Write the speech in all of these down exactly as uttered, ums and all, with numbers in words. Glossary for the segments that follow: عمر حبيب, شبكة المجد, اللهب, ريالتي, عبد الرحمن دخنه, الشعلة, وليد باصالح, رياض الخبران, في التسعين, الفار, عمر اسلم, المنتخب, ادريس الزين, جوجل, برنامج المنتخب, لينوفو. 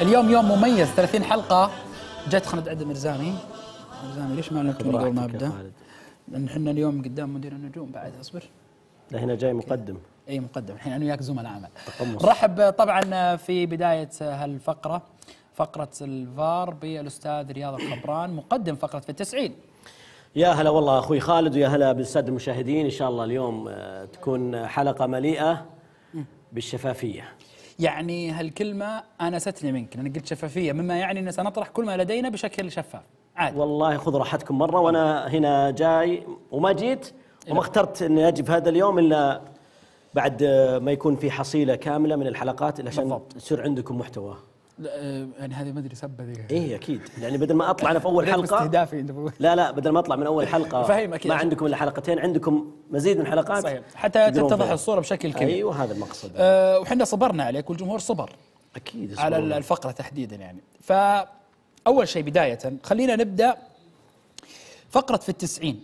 اليوم يوم مميز، ثلاثين حلقة. جت خلنا نتعدى مرزامي. مرزامي ليش ما نكتب قبل ما ابدا؟ لأن احنا اليوم قدام مدير النجوم بعد. اصبر، هنا جاي مقدم. اي مقدم، الحين انا وياك زملاء عمل. رحب طبعا في بداية هالفقرة، فقرة الفار، بالأستاذ رياض الخبران مقدم فقرة في التسعين. يا هلا والله أخوي خالد، ويا هلا بالسادة المشاهدين. إن شاء الله اليوم تكون حلقة مليئة بالشفافية. يعني هالكلمة أنستني منك، أنا قلت شفافية، مما يعني أن سنطرح كل ما لدينا بشكل شفاف عادي. والله خذ راحتكم مرة، وأنا هنا جاي وما جيت وما اخترت أني أجي في هذا اليوم إلا بعد ما يكون في حصيلة كاملة من الحلقات، عشان يصير عندكم محتوى. يعني هذه ما ادري سبه ذي. ايه اكيد، يعني بدل ما اطلع انا في اول حلقه استهدافي. لا لا، بدل ما اطلع من اول حلقه فاهم اكيد، ما عندكم الا حلقتين، عندكم مزيد من حلقات. صحيح، حتى تتضح الصوره بشكل كبير. ايوه هذا المقصد. أه وحنا صبرنا عليك والجمهور صبر اكيد على الله. الفقره تحديدا يعني. فاول شيء بدايه خلينا نبدا فقره في التسعين.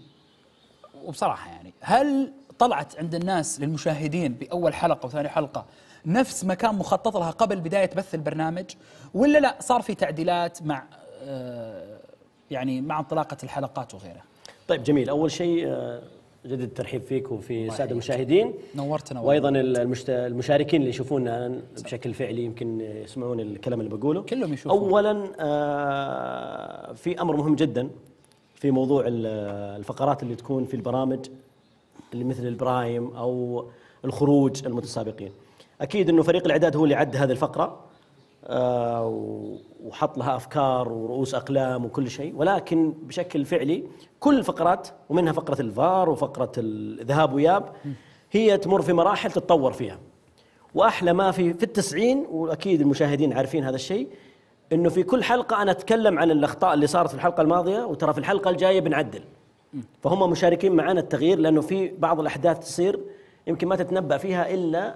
وبصراحه يعني هل طلعت عند الناس للمشاهدين باول حلقه وثاني حلقه نفس ما كان مخطط لها قبل بداية بث البرنامج، ولا لا صار في تعديلات مع يعني مع انطلاقة الحلقات وغيرها؟ طيب جميل، أول شيء جدد الترحيب فيك وفي السادة المشاهدين. نورتنا وأيضا المشاركين اللي يشوفونا بشكل فعلي، يمكن يسمعون الكلام اللي بقوله كلهم يشوفون. أولا في أمر مهم جدا في موضوع الفقرات اللي تكون في البرامج اللي مثل البرايم أو الخروج المتسابقين. أكيد أنه فريق الإعداد هو اللي عد هذه الفقرة أه وحط لها أفكار ورؤوس أقلام وكل شيء، ولكن بشكل فعلي كل الفقرات ومنها فقرة الفار وفقرة الذهاب وياب هي تمر في مراحل تتطور فيها. وأحلى ما في في التسعين، وأكيد المشاهدين عارفين هذا الشيء، أنه في كل حلقة أنا أتكلم عن الأخطاء اللي صارت في الحلقة الماضية، وترى في الحلقة الجاية بنعدل. فهم مشاركين معنا التغيير، لأنه في بعض الأحداث تصير يمكن ما تتنبأ فيها إلا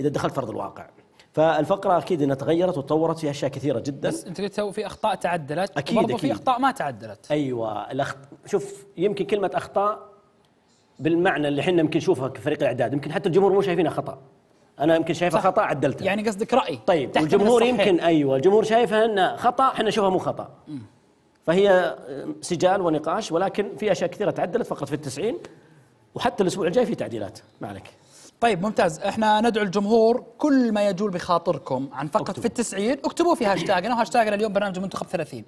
إذا دخلت في أرض الواقع. فالفقرة أكيد أنها تغيرت وتطورت في أشياء كثيرة جدا. بس أنت قلت في أخطاء تعدلت، أكيد برضو في أخطاء ما تعدلت. أيوة الأخط... شوف، يمكن كلمة أخطاء بالمعنى اللي احنا يمكن نشوفها كفريق الإعداد، يمكن حتى الجمهور مو شايفينها خطأ. أنا يمكن شايفها خطأ عدلتها. يعني قصدك رأي. طيب الجمهور يمكن، أيوة الجمهور شايفها أنها خطأ، احنا نشوفها مو خطأ. م. فهي سجال ونقاش، ولكن في أشياء كثيرة تعدلت فقرة في التسعين، وحتى الأسبوع الجاي في تعديلات. ما عليك. طيب ممتاز، احنا ندعو الجمهور كل ما يجول بخاطركم عن فقرة في التسعين اكتبوه في هاشتاجنا، وهاشتاجنا اليوم برنامج منتخب ثلاثين.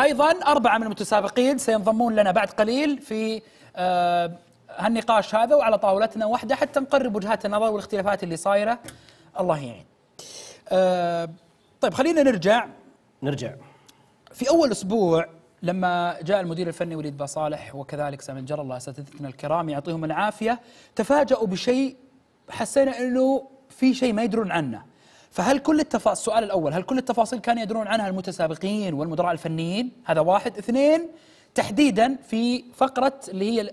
ايضا اربعة من المتسابقين سينضمون لنا بعد قليل في آه هالنقاش هذا، وعلى طاولتنا واحدة حتى نقرب وجهات النظر والاختلافات اللي صايرة. الله يعين. آه طيب خلينا نرجع نرجع في اول اسبوع لما جاء المدير الفني وليد باصالح وكذلك سامي جر الله اساتذتنا الكرام يعطيهم العافية، تفاجؤوا بشيء حسينا انه في شيء ما يدرون عنه. فهل كل التفاصيل، السؤال الاول، هل كل التفاصيل كانوا يدرون عنها المتسابقين والمدراء الفنيين؟ هذا واحد. اثنين، تحديدا في فقره اللي هي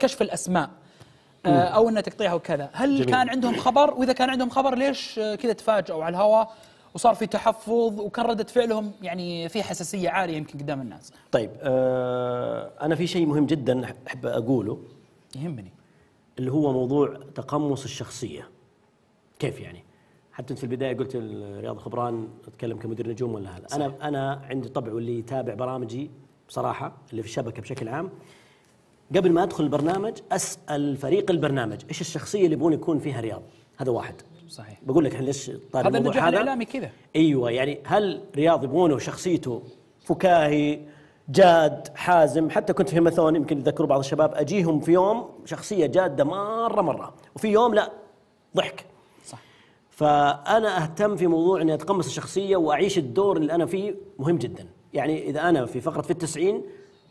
كشف الاسماء او انه تقطيعها وكذا، هل جميل. كان عندهم خبر؟ واذا كان عندهم خبر ليش كذا تفاجئوا على الهواء وصار في تحفظ وكان ردة فعلهم يعني في حساسيه عاليه يمكن قدام الناس؟ طيب آه انا في شيء مهم جدا احب اقوله يهمني، اللي هو موضوع تقمص الشخصية. كيف يعني؟ حتى في البداية قلت رياض الخبران أتكلم كمدير نجوم ولا هلا؟ أنا أنا عندي طبع، واللي يتابع برامجي بصراحة اللي في الشبكة بشكل عام، قبل ما أدخل البرنامج أسأل فريق البرنامج إيش الشخصية اللي يبغون يكون فيها رياض؟ هذا واحد. صحيح. بقول لك احنا ليش طالب هذا النجاح الإعلامي كذا. أيوه يعني هل رياض يبغونه شخصيته فكاهي جاد حازم؟ حتى كنت في ماثون يمكن يتذكروا بعض الشباب، اجيهم في يوم شخصيه جاده مره مره، وفي يوم لا ضحك. صح. فانا اهتم في موضوع اني اتقمص الشخصيه واعيش الدور اللي انا فيه، مهم جدا. يعني اذا انا في فقره في التسعين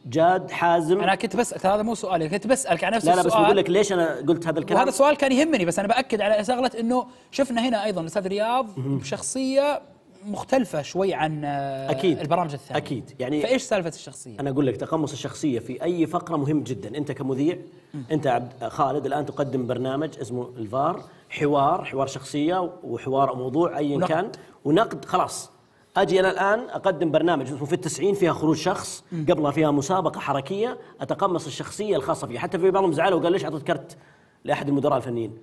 جاد حازم، انا كنت بسالك، هذا مو سؤالي، كنت بسالك عن نفس السؤال. لا لا، بس بقول لك ليش انا قلت هذا الكلام، وهذا السؤال كان يهمني، بس انا باكد على شغله انه شفنا هنا ايضا الاستاذ رياض بشخصيه مختلفة شوي عن أكيد البرامج الثانية. أكيد يعني فإيش سالفة الشخصية؟ أنا أقول لك تقمص الشخصية في أي فقرة مهم جدا. أنت كمذيع، أنت عبد خالد الآن تقدم برنامج اسمه الفار، حوار حوار شخصية وحوار موضوع أيا كان ونقد. خلاص أجي أنا الآن أقدم برنامج اسمه في التسعين فيها خروج شخص، قبلها فيها مسابقة حركية، أتقمص الشخصية الخاصة فيها. حتى في بعضهم زعلوا وقال ليش أعطيت كرت لأحد المدراء الفنيين؟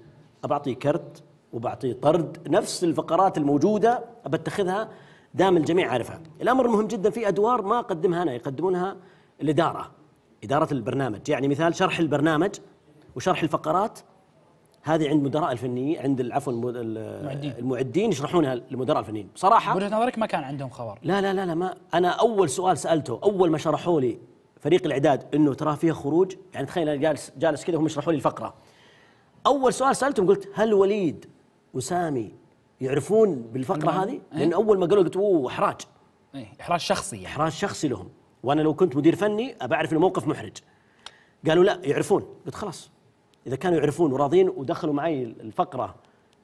أبعطيه كرت وبعطيه طرد، نفس الفقرات الموجودة بتخذها دام الجميع عارفها. الأمر المهم جدا في أدوار ما أقدمها أنا، يقدمونها الإدارة، إدارة البرنامج. يعني مثال شرح البرنامج وشرح الفقرات، هذه عند مدراء الفنيين، عند العفو المعدين, المعدين يشرحونها لمدراء الفنيين. بصراحة وجهة نظرك ما كان عندهم خبر؟ لا لا لا, لا ما أنا أول سؤال سألته أول ما شرحوا لي فريق الإعداد إنه ترى فيها خروج، يعني تخيل أنا جالس جالس كذا وهم يشرحوا لي الفقرة، أول سؤال سألتهم قلت هل وليد وسامي يعرفون بالفقرة هذه؟ لأن أول ما قالوا قلت أوه إحراج، إحراج شخصي يعني. إحراج شخصي لهم، وأنا لو كنت مدير فني أبى أعرف إنه موقف محرج. قالوا لا يعرفون، قلت خلاص إذا كانوا يعرفون وراضين ودخلوا معي الفقرة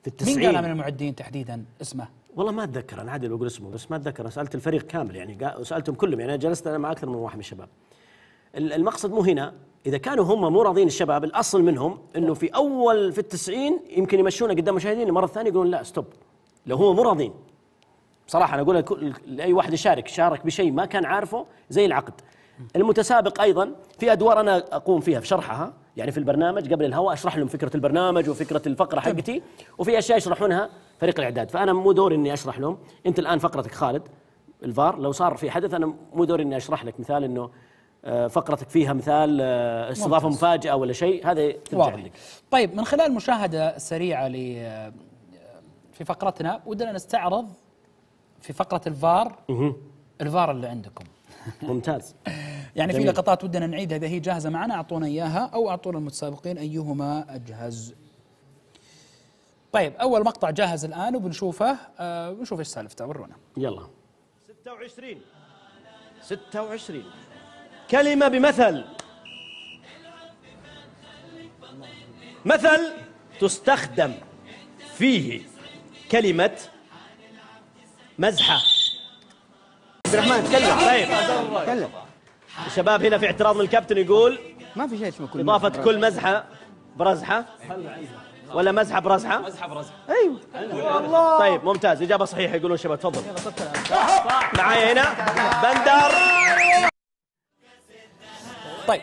في التسعين. مين قالها من المعدين تحديدا اسمه؟ والله ما أتذكر، أنا عادي بقول اسمه بس ما أتذكر، أنا سألت الفريق كامل يعني سألتهم كلهم، يعني أنا جلست أنا مع أكثر من واحد من الشباب. المقصد مو هنا، إذا كانوا هم مو راضين الشباب، الأصل منهم إنه في أول في التسعين يمكن يمشونا قدام مشاهدين، المرة الثانية يقولون لا ستوب. لو هم مو راضين بصراحة أنا أقول لأي واحد يشارك، شارك بشيء ما كان عارفه زي العقد. المتسابق أيضا في أدوار أنا أقوم فيها في شرحها، يعني في البرنامج قبل الهواء أشرح لهم فكرة البرنامج وفكرة الفقرة حقتي، وفي أشياء يشرحونها فريق الإعداد، فأنا مو دوري إني أشرح لهم. أنت الآن فقرتك خالد الفار، لو صار في حدث أنا مو دوري إني أشرح لك مثال إنه فقرتك فيها مثال استضافة مفاجأة ولا شيء، هذا ترجع لك. طيب من خلال مشاهدة سريعة في فقرتنا ودنا نستعرض في فقرة الفار الفار اللي عندكم. ممتاز. يعني جميل. في لقطات ودنا نعيدها، إذا هي جاهزة معنا أعطونا إياها أو أعطونا المتسابقين أيهما أجهز. طيب أول مقطع جاهز الآن وبنشوفه، أه بنشوف إيش سالفته، ورونا يلا. ستة وعشرين ستة وعشرين كلمة بمثل. مثل تستخدم فيه كلمة مزحة. عبد الرحمن تكلم. طيب تكلم. الشباب هنا في اعتراض من الكابتن، يقول ما في شيء اسمه كل مزحة. إضافة كل مزحة برزحة ولا مزحة برزحة؟ مزحة برزحة. ايوه والله. طيب ممتاز، إجابة صحيحة يقولون الشباب. تفضل معايا هنا بندر. طيب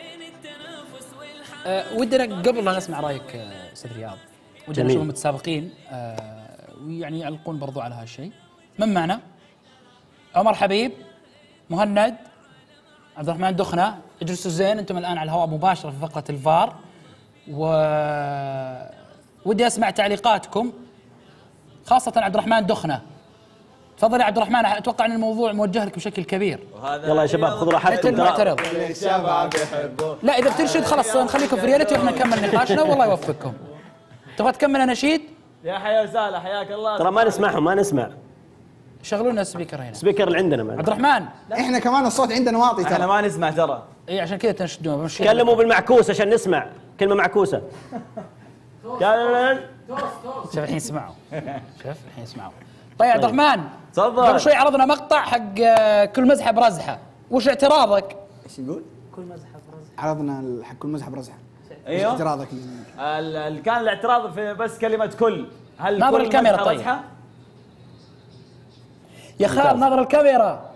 أه ودنا قبل لا نسمع رايك استاذ رياض، ودنا نشوف المتسابقين أه ويعني يعلقون برضو على هالشيء. من معنا؟ عمر حبيب، مهند، عبد الرحمن دخنه، ادريس الزين، انتم الان على الهواء مباشره في فقره الفار، و ودي اسمع تعليقاتكم خاصه عبد الرحمن دخنه. تفضل يا عبد الرحمن، اتوقع ان الموضوع موجه لك بشكل كبير. يلا يا شباب خذوا راحتكم. لا اذا بتنشد خلاص نخليكم في ريالتي واحنا نكمل نقاشنا والله يوفقكم. تبغى تكمل اناشيد؟ يا حيا وسهلا حياك الله. ترى ما نسمعهم، ما نسمع. شغلوا لنا السبيكر هنا، السبيكر اللي عندنا معنا. عبد الرحمن احنا كمان الصوت عندنا واطي ترى. احنا ما نسمع ترى. اي عشان كذا تنشدون. تكلموا بالمعكوس عشان نسمع، كلمه معكوسه. شوف الحين اسمعوا، شوف الحين اسمعوا. طيب عبد الرحمن تفضل. قبل شوي عرضنا مقطع حق كل مزحه برزحه، وش اعتراضك؟ ايش يقول؟ كل مزحه برزحه. عرضنا حق كل مزحه برزحه. ايوه ايش اعتراضك؟ كان الاعتراض في بس كلمه كل. هل ناظر الكاميرا طيب؟ يا خال ناظر الكاميرا.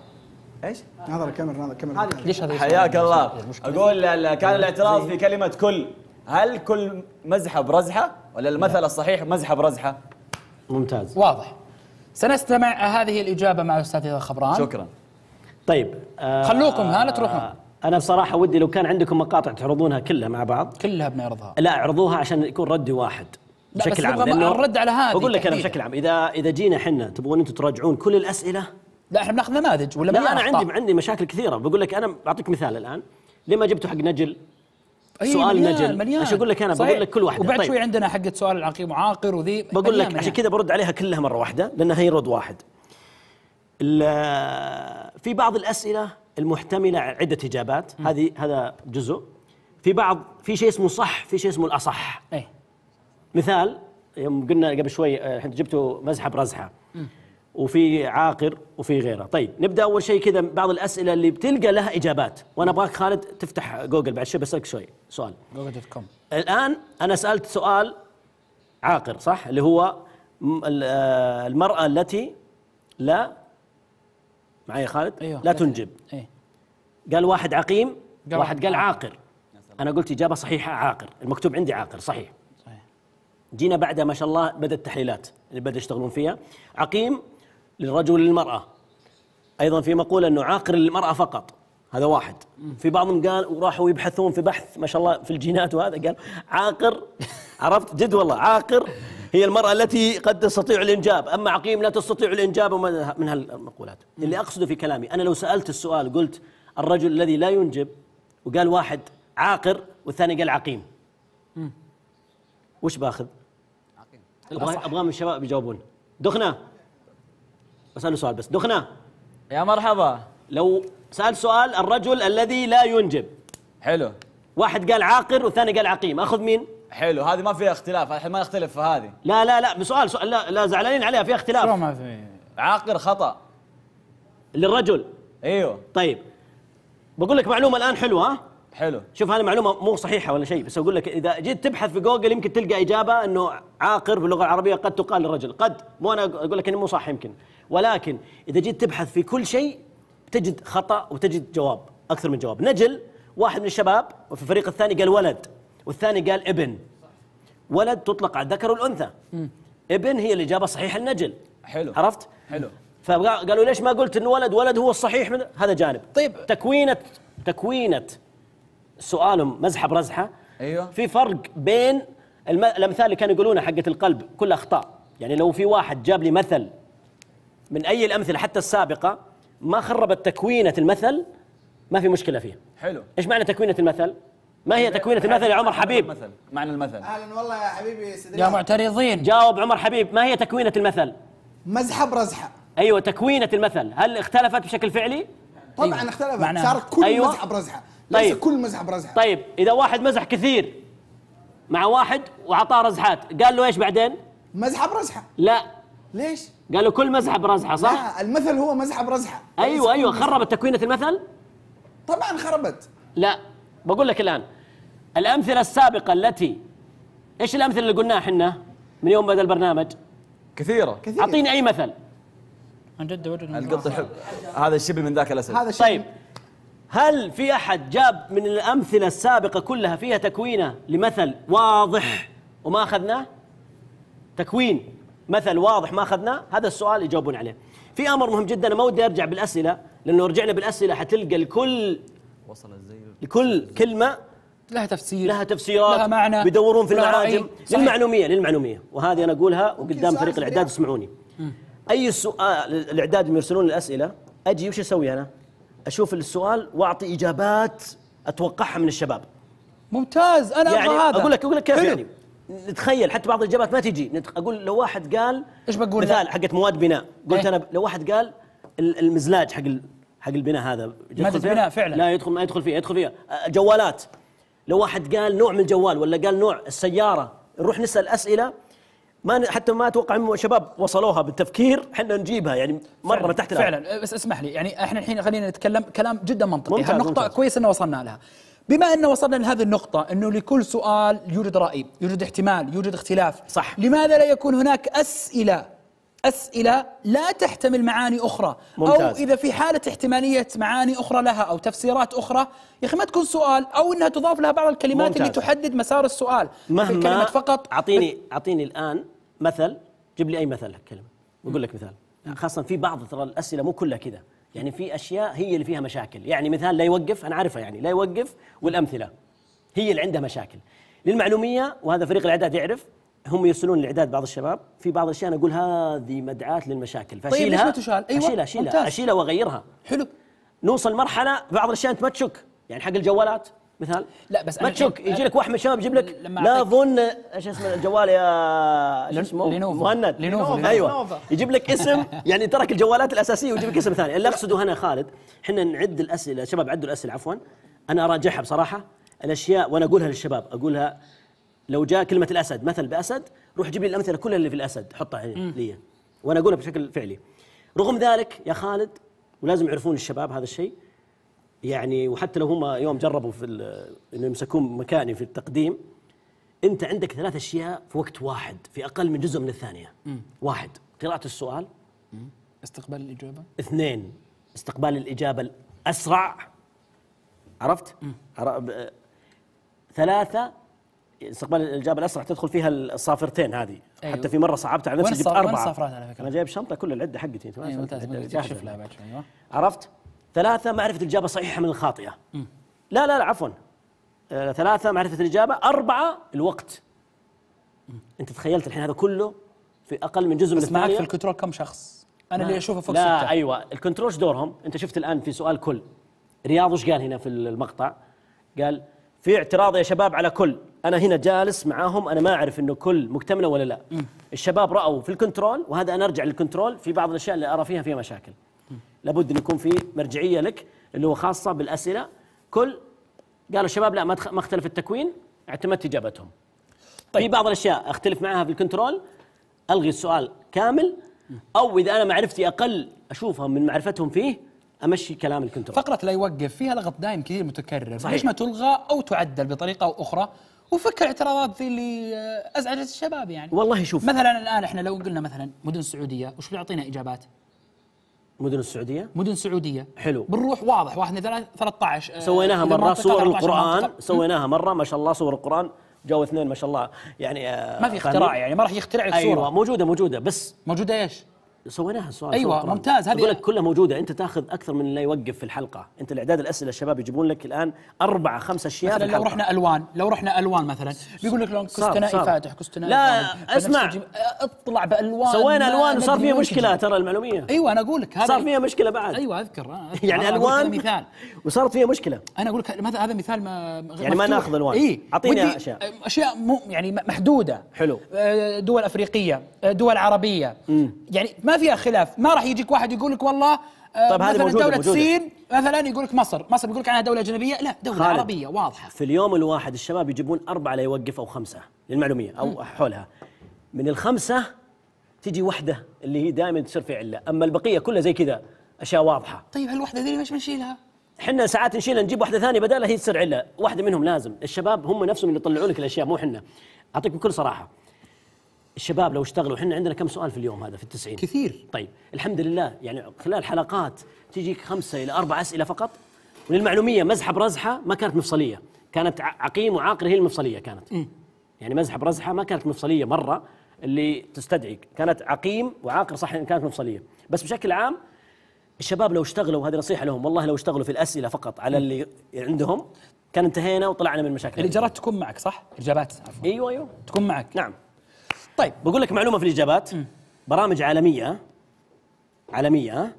ايش؟ ناظر الكاميرا ناظر الكاميرا. ليش هذا؟ حياك الله. اقول كان الاعتراض في كلمه كل، هل كل مزحه برزحه ولا المثل الصحيح مزحه برزحه؟ ممتاز واضح. سنستمع هذه الإجابة مع الأستاذ رياض الخبران. شكرا. طيب آه خلوكم ها لا تروحون. آه أنا بصراحة ودي لو كان عندكم مقاطع تعرضونها كلها مع بعض. كلها بنعرضها. لا اعرضوها عشان يكون ردي واحد بشكل عام. لا بس الرد على هذه بقول لك أنا بشكل عام، إذا إذا جينا احنا تبغون أنتم تراجعون كل الأسئلة؟ لا احنا بناخذ نماذج ولا لا. أنا عندي عندي مشاكل كثيرة، بقول لك أنا بعطيك مثال الآن، لما جبتوا حق نجل سؤال مليان نجل مليان. عشان اقول لك انا صحيح. بقول لك كل واحده. وبعد طيب. شوي عندنا حقه سؤال العقيم وعاقر وذي بقول لك مليان. عشان كذا برد عليها كلها مره واحده لانها هي رد واحد. في بعض الاسئله المحتمله عده اجابات، هذه هذا جزء. في بعض في شيء اسمه صح، في شيء اسمه الاصح. اي مثال يوم قلنا قبل شوي انتم جبتوا مزحه برزحه م. وفي عاقر وفي غيره. طيب نبدا اول شيء كذا بعض الاسئله اللي بتلقى لها اجابات، وانا ابغاك خالد تفتح جوجل بعد شوي بسالك شوي سؤال. جوجل دوت كوم. الان انا سالت سؤال عاقر صح؟ اللي هو المراه التي لا معي خالد؟ أيوه. لا تنجب. أيه. قال واحد عقيم قال واحد قال عاقر. انا قلت اجابه صحيحه عاقر، المكتوب عندي عاقر صحيح. صحيح. جينا بعدها ما شاء الله بدات التحليلات اللي بدأوا يشتغلون فيها. عقيم للرجل وللمرأة، أيضا في مقولة أنه عاقل للمرأة فقط، هذا واحد. في بعضهم قال وراحوا يبحثون في بحث ما شاء الله في الجينات وهذا، قال عاقر، عرفت جد والله، عاقر هي المرأة التي قد تستطيع الإنجاب، أما عقيم لا تستطيع الإنجاب، من هالمقولات. اللي أقصده في كلامي أنا لو سألت السؤال قلت الرجل الذي لا ينجب، وقال واحد عاقر والثاني قال عقيم، وش باخذ؟ أبغى أبغى من الشباب يجاوبون. دخنة، بسأله سؤال بس. دخنة يا مرحبا، لو سأل سؤال الرجل الذي لا ينجب، حلو، واحد قال عاقر والثاني قال عقيم، أخذ مين؟ حلو، هذه ما فيها اختلاف، الحين ما نختلف في هذه. لا لا لا، بسؤال سؤال لا, لا زعلانين عليها، فيها اختلاف. شو ما في؟ عاقر خطأ للرجل. ايوه طيب، بقول لك معلومة الآن حلوة، ها؟ حلو. شوف هذه معلومة مو صحيحة ولا شيء، بس أقول لك إذا جيت تبحث في جوجل يمكن تلقى إجابة أنه عاقر باللغة العربية قد تقال للرجل، قد، مو أنا أقول لك إنه مو صح يمكن، ولكن إذا جيت تبحث في كل شيء تجد خطأ وتجد جواب أكثر من جواب. نجل واحد من الشباب وفي الفريق الثاني قال ولد والثاني قال ابن. ولد تطلق على الذكر والأنثى. م. ابن هي الإجابة الصحيحة للنجل. حلو. عرفت؟ حلو. فقالوا ليش ما قلت إنه ولد؟ ولد هو الصحيح من هذا جانب. طيب تكوينة تكوينة سؤالهم مزحة برزحة. ايوه. في فرق بين الم... الأمثال اللي كانوا يقولونها حقة القلب كلها أخطاء، يعني لو في واحد جاب لي مثل من أي الأمثلة حتى السابقة ما خربت تكوينة المثل ما في مشكلة فيها. حلو. ايش معنى تكوينة المثل؟ ما هي تكوينة المثل يا عمر حبيب؟ المثل. معنى المثل. اهلا والله يا حبيبي سيدي يا معترضين. جاوب عمر حبيب، ما هي تكوينة المثل؟ مزحة برزحة. ايوه تكوينة المثل، هل اختلفت بشكل فعلي؟ طبعا أيوة. اختلفت، صارت كل أيوة. مزحة برزحة. طيب. ليس كل مزحة برزحة. طيب إذا واحد مزح كثير مع واحد وعطاه رزحات، قال له ايش بعدين؟ مزحة برزحة. لا. ليش؟ قالوا كل مزحة برزحة صح؟ لا، المثل هو مزحة برزحة. ايوه ايوه خربت تكوينة المثل؟ طبعا خربت. لا بقول لك الآن الأمثلة السابقة التي إيش الأمثلة اللي قلناها حنا من يوم بدأ البرنامج؟ كثيرة. أعطيني أي مثل. عن جد وجدنا القط الحب، هذا الشبل من ذاك الأسد. هذا الشبل. طيب هل في أحد جاب من الأمثلة السابقة كلها فيها تكوينة لمثل واضح وما أخذناه؟ تكوين مثل واضح ما أخذناه؟ هذا السؤال يجاوبون عليه. في أمر مهم جدا أنا ما ودي أرجع بالأسئلة، لأنه رجعنا بالأسئلة حتلقى الكل وصل الزي لكل كلمة لها تفسير، لها تفسيرات، لها معنى، بيدورون في المعاجم. للمعلومية للمعلومية وهذه أنا أقولها وقدام فريق الإعداد اسمعوني. أي سؤال الإعداد يرسلون الأسئلة أجي وش أسوي أنا؟ أشوف السؤال وأعطي إجابات أتوقعها من الشباب. ممتاز، أنا يعني أبغى هذا. أقول لك أقول لك كيف حلو. يعني نتخيل حتى بعض الإجابات ما تجي، أقول لو واحد قال إيش بقول مثال حقت مواد بناء، قلت أنا لو واحد قال المزلاج حق حق البناء هذا مادة البناء فعلا لا يدخل، ما يدخل فيها، يدخل فيها جوالات. لو واحد قال نوع من الجوال ولا قال نوع السيارة، نروح نسأل أسئلة ما حتى ما أتوقع شباب وصلوها بالتفكير، احنا نجيبها يعني مرة من تحت الأرض فعلا. بس اسمح لي يعني احنا الحين خلينا نتكلم كلام جدا منطقي، هالنقطة كويس أن وصلنا لها. بما أن وصلنا لهذه النقطة أنه لكل سؤال يوجد رأي، يوجد احتمال، يوجد اختلاف، صح، لماذا لا يكون هناك أسئلة أسئلة لا تحتمل معاني أخرى؟ ممتاز. أو إذا في حالة احتمالية معاني أخرى لها أو تفسيرات أخرى، يا أخي ما تكون سؤال، أو أنها تضاف لها بعض الكلمات. ممتاز. اللي تحدد مسار السؤال مهما كلمة فقط. أعطيني أعطيني الآن مثل، جيب لي أي مثل كلمة بقول لك مثال. خاصة في بعض ترى الأسئلة مو كلها كذا، يعني في أشياء هي اللي فيها مشاكل، يعني مثال لا يوقف أنا عارفها، يعني لا يوقف والأمثلة هي اللي عندها مشاكل. للمعلومية وهذا فريق الإعداد يعرف، هم يرسلون الإعداد بعض الشباب في بعض الأشياء أنا أقول هذه مدعاة للمشاكل، فأشيلها. طيب ليش ما تشال؟ أيوة أشيلها أشيلها أشيلها وأغيرها. حلو. نوصل مرحلة بعض الأشياء أنت ما تشك، يعني حق الجوالات مثال لا بس ما تشك، يجي لك واحد من الشباب يجيب لك لا ظن ايش اسمه الجوال يا شو اسمه؟ لينوفو. مهند لينوفو. أيوة يجيب لك اسم، يعني ترك الجوالات الأساسية ويجيب لك اسم ثاني. اللي أقصده هنا خالد احنا نعد الأسئلة، شباب عدوا الأسئلة عفوا، أنا أراجعها بصراحة الأشياء وأنا أقولها للشباب، أقولها لو جاء كلمة الأسد مثل بأسد، روح جيب لي الأمثلة كلها اللي في الأسد حطها لي وأنا أقولها بشكل فعلي. رغم ذلك يا خالد ولازم يعرفون الشباب هذا الشيء، يعني وحتى لو هم يوم جربوا في إنه يمسكون مكاني في التقديم، أنت عندك ثلاث أشياء في وقت واحد في أقل من جزء من الثانية. م. واحد قراءة السؤال، م. استقبال الإجابة. اثنين استقبال الإجابة الأسرع، عرفت؟ م. عرف... ثلاثة استقبال الاجابه الاسرع تدخل فيها الصافرتين هذه. أيوه. حتى في مره صعبت على نفسي، جبت اربعه. وين الصافرات على فكره؟ انا جايب شنطه كل العده حقتي. أيوه ممتاز. تكشف لها بعد شوي. ايوه عرفت. ثلاثه معرفه الاجابه صحيحه من الخاطئه. م. لا لا لا عفوا. آه ثلاثه معرفه الاجابه، اربعه الوقت. م. انت تخيلت الحين هذا كله في اقل من جزء من الثانيه. بس معك في الكنترول كم شخص؟ انا اللي اشوفه فوق ستة. لا ايوه الكنترول ايش دورهم؟ انت شفت الان في سؤال كل، رياض ايش قال هنا في المقطع؟ قال في اعتراض يا شباب على كل، انا هنا جالس معاهم، انا ما اعرف انه كل مكتمله ولا لا. م. الشباب راوا في الكنترول، وهذا انا ارجع للكنترول في بعض الاشياء اللي ارى فيها فيها مشاكل. م. لابد ان يكون في مرجعيه لك اللي هو خاصه بالاسئله. كل قالوا الشباب لا ما ما اختلف التكوين، اعتمدت اجابتهم. طيب في بعض الاشياء اختلف معها في الكنترول، الغي السؤال كامل، او اذا انا معرفتي اقل اشوفها من معرفتهم فيه امشي كلام الكنترول. فقره لا يوقف فيها لغط دائم كثير متكرر. صحيح. ليش ما تلغى او تعدل بطريقه او اخرى؟ وفك الاعتراضات ذي اللي ازعجت الشباب يعني. والله شوف مثلا الان احنا لو قلنا مثلا مدن سعوديه، وش اللي يعطينا اجابات؟ مدن السعوديه؟ مدن سعوديه. حلو. بنروح واضح واحد اثنين ثلاثة عشر. سويناها مره صور القران، سويناها مره ما شاء الله صور القران جو اثنين ما شاء الله يعني. ما في اختراع يعني، ما راح يخترع لك صوره. ايوه موجوده موجوده بس موجوده ايش؟ سويناها السؤال. ايوه ممتاز. هذه بقول لك كلها موجوده، انت تاخذ اكثر من لا يوقف في الحلقه، انت الاعداد الاسئله الشباب يجيبون لك الان اربع خمس اشياء. مثلا لو رحنا الوان، لو رحنا الوان مثلا بيقول لك لون كستنائي فاتح كستنائي. لا اسمع اطلع بالوان. سوينا الوان وصار فيها مشكله ترى المعلوميه. ايوه انا اقول لك هذا صار فيها مشكله بعد. ايوه اذكر, أذكر يعني الوان مثال وصارت فيها مشكله. انا اقول لك هذا مثال ما غير يعني ما ناخذ الوان. اي اعطيني اشياء اشياء يعني محدوده. حلو. دول افريقيه، دول عربيه، يعني ما فيها خلاف، ما راح يجيك واحد يقول لك والله طيب هذه موجودة دولة الصين مثلا يقول لك مصر، مصر بيقول لك عنها دولة أجنبية، لا دولة عربية واضحة. في اليوم الواحد الشباب يجيبون أربعة لا يوقف أو خمسة للمعلومية أو م. حولها، من الخمسة تجي واحدة اللي هي دائما تصير في علة، أما البقية كلها زي كذا أشياء واضحة. طيب هالوحدة ذي ليش ما نشيلها؟ احنا ساعات نشيلها نجيب واحدة ثانية بدالها هي تصير علة، واحدة منهم لازم، الشباب هم نفسهم اللي يطلعوا لك الأشياء مو احنا. أعطيك بكل صراحة الشباب لو اشتغلوا، احنا عندنا كم سؤال في اليوم هذا في التسعين؟ كثير. طيب الحمد لله يعني خلال حلقات تجيك خمسة إلى أربع أسئلة فقط، وللمعلومية مزحة برزحة ما كانت مفصلية، كانت عقيم وعاقل هي المفصلية كانت. م. يعني مزحة برزحة ما كانت مفصلية مرة اللي تستدعي، كانت عقيم وعاقل صح إن كانت مفصلية، بس بشكل عام الشباب لو اشتغلوا، هذه نصيحة لهم والله، لو اشتغلوا في الأسئلة فقط على اللي عندهم كان انتهينا وطلعنا من مشاكل. الإجابات تكون معك صح؟ الإجابات عفوا. أيوه أيوه تكون معك. نعم. طيب بقول لك معلومه في الاجابات، برامج عالميه عالميه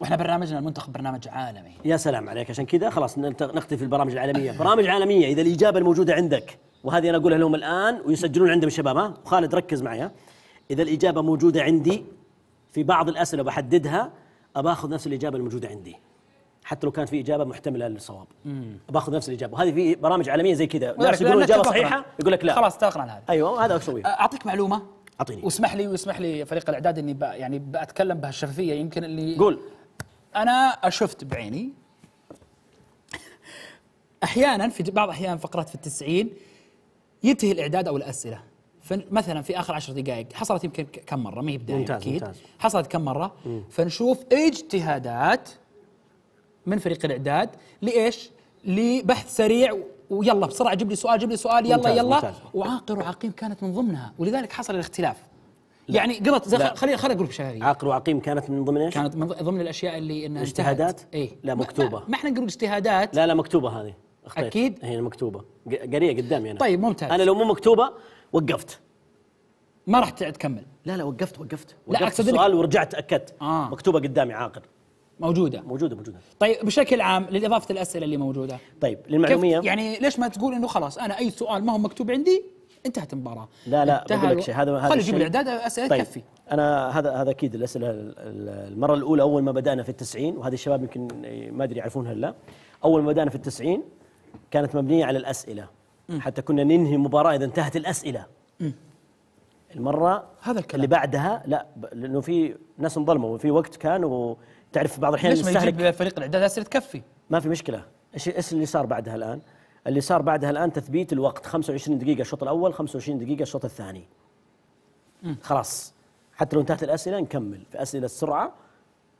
واحنا برنامجنا المنتخب برنامج عالمي. يا سلام عليك، عشان كذا خلاص نختفي البرامج العالميه. برامج عالميه اذا الاجابه الموجوده عندك، وهذه انا اقولها لهم الان ويسجلون عندهم الشباب. ها وخالد ركز معي، اذا الاجابه موجوده عندي في بعض الاسئله بحددها باخذ نفس الاجابه الموجوده عندي حتى لو كانت في اجابه محتمله للصواب، باخذ نفس الاجابه. وهذه في برامج عالميه زي كذا ناس يقولون اجابه صحيحه يقول لك لا خلاص اتفقنا على هذا. ايوه هذا اسويه. اعطيك معلومه. اعطيني. واسمح لي واسمح لي فريق الاعداد اني يعني باتكلم بهالشفافيه يمكن اللي. قول. انا شفت بعيني احيانا في بعض احيان فقرات في التسعين ينتهي الاعداد او الاسئله مثلا في اخر عشر دقائق، حصلت يمكن كم مره ما هي بدايه اكيد. ممتاز. حصلت كم مره مم. فنشوف اجتهادات من فريق الاعداد لايش؟ لبحث سريع ويلا بسرعه جيب لي سؤال جيب لي سؤال يلا ممتاز يلا ممتاز. وعاقر وعقيم كانت من ضمنها ولذلك حصل الاختلاف. لا. يعني قلت خليني خليني اقول بشهريه عاقر وعقيم كانت من ضمن ايش؟ كانت من ضمن الاشياء اللي انها اجتهادات؟ اي لا مكتوبه. ما احنا نقول اجتهادات. لا لا مكتوبه هذه اخطيت. اكيد هي مكتوبه قريه قدامي انا. طيب ممتاز. انا لو مو مكتوبه وقفت ما راح تكمل. لا لا وقفت وقفت وقفت لا السؤال ورجعت اكدت. آه. مكتوبه قدامي عاقر موجودة موجودة موجودة. طيب بشكل عام لإضافة الأسئلة اللي موجودة. طيب للمعلومية يعني ليش ما تقول إنه خلاص أنا أي سؤال ما هو مكتوب عندي انتهت المباراة. لا لا بقول لك شيء هذا هذا خلي جيب الإعداد أسئلة طيب. تكفي. أنا هذا هذا أكيد الأسئلة المرة الأولى أول ما بدأنا في التسعين، وهذه الشباب يمكن ما أدري يعرفونها ولا لا، أول ما بدأنا في التسعين كانت مبنية على الأسئلة. م. حتى كنا ننهي المباراة إذا انتهت الأسئلة. م. المرة هذا الكلام اللي بعدها لا، لأنه في ناس انظلموا وفي وقت كان و تعرف بعض الأحيان ليش ما يجيب فريق الإعداد أسئلة تكفي؟ ما في مشكلة. إيش إيش اللي صار بعدها الآن؟ اللي صار بعدها الآن تثبيت الوقت، خمسة وعشرين دقيقة الشوط الأول، خمسة وعشرين دقيقة الشوط الثاني. م. خلاص حتى لو انتهت الأسئلة نكمل في أسئلة السرعة،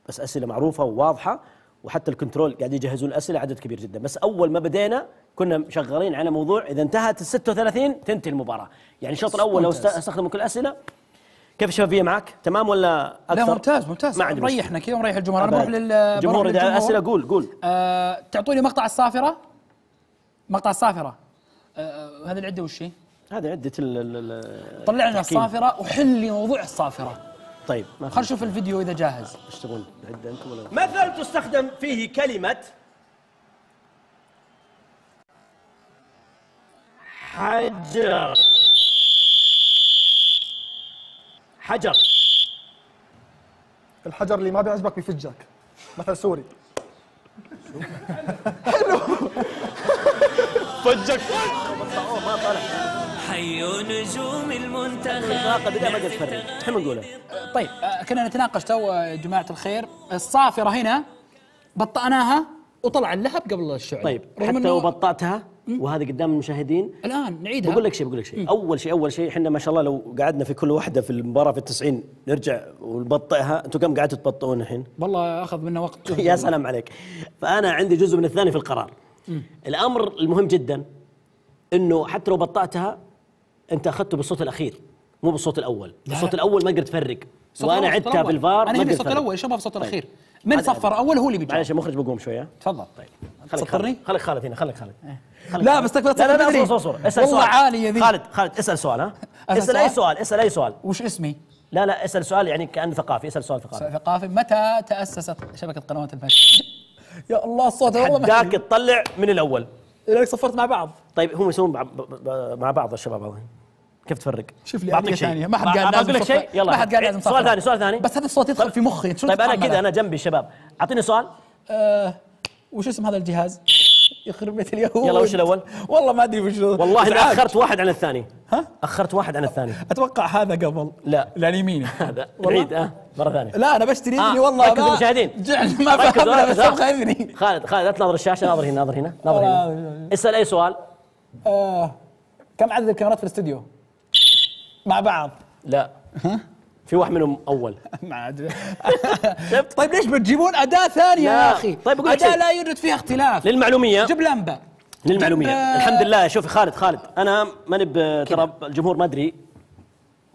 بس أسئلة معروفة وواضحة وحتى الكنترول قاعد يجهزون الاسئله عدد كبير جدا، بس اول ما بدينا كنا شغالين على موضوع اذا انتهت ال ستة وثلاثين تنتهي المباراه، يعني الشوط الاول لو استخدموا كل الاسئله. كيف الشبابيه معك؟ تمام ولا اكثر؟ لا ممتاز ممتاز، مريحنا كذا وريح الجمهور. انا بروح للجمهور، الجمهور اذا اسئله قول قول. أه تعطوني مقطع الصافره؟ مقطع الصافره أه هذه العده وش هي؟ هذه عده ال طلع لنا الصافره وحل لي موضوع الصافره. طيب خلينا نشوف الفيديو اذا جاهز. ايش تقول؟ العده انت ولا مثل تستخدم فيه كلمه حجر حجر. الحجر اللي ما بيعجبك بيفجك، مثل سوري. حلو فجك. حيو نجوم المنتخب. حلو نقوله. طيب كنا نتناقش تو يا جماعة الخير، الصافرة هنا بطأناها وطلع اللهب قبل الشعلة. طيب حتى لو بطأتها وهذا قدام المشاهدين الان نعيدها. بقول لك شيء بقول لك شيء، اول شيء اول شيء احنا ما شاء الله لو قعدنا في كل واحده في المباراه في التسعين نرجع ونبطئها، انتم كم قعدتوا تبطئون الحين؟ والله اخذ منا وقت. يا سلام عليك. فانا عندي جزء من الثاني في القرار. م. الامر المهم جدا انه حتى لو بطأتها انت اخذته بالصوت الاخير مو بالصوت الاول، بالصوت الاول ما قدرت تفرق، وانا عدتها في الفار. انا بالصوت الاول ايش ابغى؟ بالصوت الاخير من صفر اول هو اللي بيجي. معلش مخرج بقوم شويه. تفضل. طيب خليك خالد، خليك خالد هنا، خليك خالد. لا بس تكفى. لا لا لا صور صور. اسال والله سؤال. عاليه ذي. خالد خالد اسال سؤال. ها اسال سؤال؟ اي سؤال اسال اي سؤال. وش اسمي؟ لا لا اسال سؤال يعني كانه ثقافي، اسال سؤال ثقافي. ثقافي. متى تاسست شبكه قنوات الفجر؟ يا الله الصوت والله ما حداك تطلع من الاول. لك صفرت مع بعض. طيب هم يسوون مع بعض الشباب هذول. كيف تفرق؟ شوف لي بعطيك شيء، ما حد قال لازم. بعطيك شيء يلا. ما حد قال لازم. سؤال ثاني سؤال ثاني. بس هذا الصوت يدخل في مخي. طيب انا كذا انا جنبي الشباب، اعطيني سؤال. وش اسم هذا الجهاز؟ يخرب بيت اليهود. يلا وش الاول؟ والله ما ادري وش. والله انا اخرت واحد عن الثاني. ها؟ اخرت واحد عن الثاني. اتوقع هذا قبل. لا لان يميني هذا. عيد اه مره ثانيه. لا انا بشتري اذني والله. ركزوا المشاهدين. ما فهمنا بس ابغى اذني. خالد خالد لا تناظر الشاشه، ناظر هنا ناظر هنا ناظر هنا. اسال اي سؤال. كم عدد الكاميرات في الاستوديو؟ مع بعض. لا ها؟ في واحد منهم اول. ما طيب ليش بتجيبون اداه ثانيه يا اخي؟ طيب اداه لا يوجد فيها اختلاف. للمعلوميه جيب لمبه. للمعلوميه جب... الحمد لله. شوف خالد خالد انا ماني ترى الجمهور ما ادري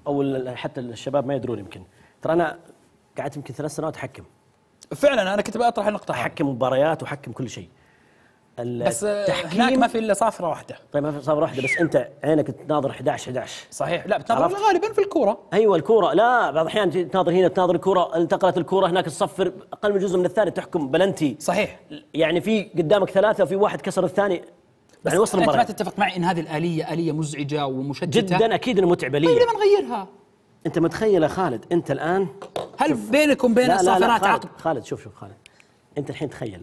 او حتى الشباب ما يدرون، يمكن ترى انا قعدت يمكن ثلاث سنوات احكم. فعلا انا كنت اطرح النقطه، احكم مباريات واحكم كل شيء. بس هناك ما في الا صافره واحده. طيب ما في صافره واحده بس انت عينك تناظر أحد عشر أحد عشر. صحيح. لا بتناظر غالبا في الكوره. ايوه الكوره. لا بعض الاحيان تناظر هنا تناظر الكوره، انتقلت الكوره هناك تصفر اقل من جزء من الثاني تحكم بلنتي. صحيح. يعني في قدامك ثلاثه وفي واحد كسر الثاني. بس يعني وصل المباراه. انت ما تتفق معي ان هذه الاليه اليه مزعجه ومشتته؟ جدا اكيد انها متعبه لي. طيب لما نغيرها؟ انت متخيل يا خالد انت الان هل بينكم بين الصافرات عقد؟ خالد شوف شوف خالد انت الحين تخيل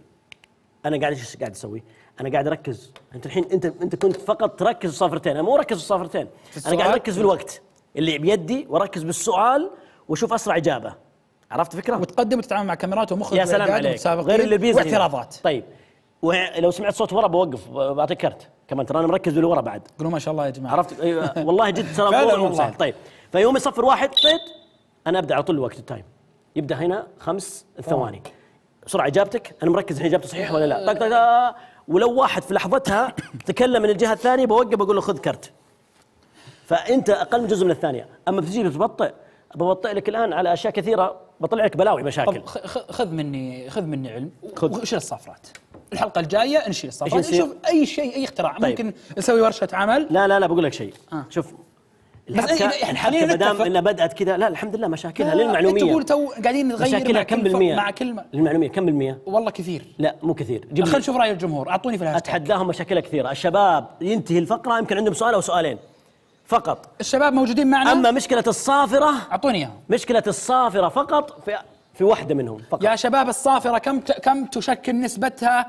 انا قاعد ايش قاعد اسوي؟ انا قاعد اركز. انت الحين انت انت كنت فقط تركز في صافرتين، انا مو ركز في صافرتين، انا قاعد اركز في الوقت اللي بيدي واركز بالسؤال واشوف اسرع اجابه. عرفت فكره؟ وتقدم وتتعامل مع كاميرات ومخرج ومسابقين غير اللي بيزعج واعتراضات. طيب ولو سمعت صوت ورا بوقف بعطيك كرت كمان، ترى انا مركز باللي ورا بعد. قولوا ما شاء الله يا جماعه. عرفت؟ أيوة والله جد ترى الموضوع مو سهل. طيب فيوم يصفر واحد طيب انا ابدا على طول الوقت التايم يبدا هنا خمس ثواني. بسرعه اجابتك، انا مركز الحين اجابته صحيحه ولا لا؟ طق طق طق. ولو واحد في لحظتها تكلم من الجهه الثانيه بوقف بقول له خذ كرت. فانت اقل من جزء من الثانيه، اما بتجي تبطئ ببطئ لك الان على اشياء كثيره بطلع لك بلاوي مشاكل. خذ مني خذ مني علم وشيل الصافرات. الحلقه الجايه نشيل الصافرات نشوف اي شيء اي اختراع. طيب. ممكن نسوي ورشه عمل. لا لا لا بقول لك شيء. آه. شوف الحبكه ما دام انها بدات كذا لا الحمد لله مشاكلها للمعلوميه. انت تقول تو قاعدين نغير مشاكلها كم بالمية مع كلمه للمعلوميه كم بالمية؟ والله كثير. لا مو كثير. خلينا نشوف راي الجمهور، اعطوني في الهاشتاج. اتحداهم مشاكلها كثيره، الشباب ينتهي الفقره يمكن عندهم سؤال او سؤالين فقط. الشباب موجودين معنا. اما مشكله الصافره اعطوني اياها. مشكله الصافره فقط في في واحده منهم فقط. يا شباب الصافره كم كم تشكل نسبتها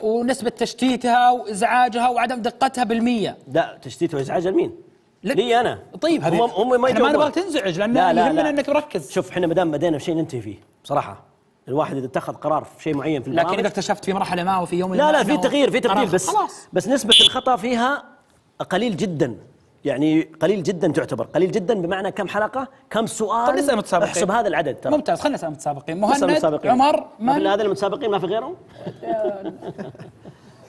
ونسبه تشتيتها وازعاجها وعدم دقتها بالمية؟ لا تشتيتها وازعاجها لمين؟ لي انا. طيب هم هم ما يجون. انا ما ابغى تنزعج لان يهمنا انك مركز. شوف احنا ما دام بدينا في شيء ننتهي فيه بصراحه. الواحد اذا اتخذ قرار في شيء معين في البرامج لكن اذا اكتشفت في مرحله ما وفي يوم لا لا في تغيير في تبديل بس خلاص. بس نسبه الخطا فيها قليل جدا. يعني قليل جدا، تعتبر قليل جدا بمعنى كم حلقه كم سؤال. طب نسال متسابقين، احسب هذا العدد ترى. ممتاز، خلينا نسال متسابقين. مهند عمر، ما في هذا المتسابقين، ما في غيرهم.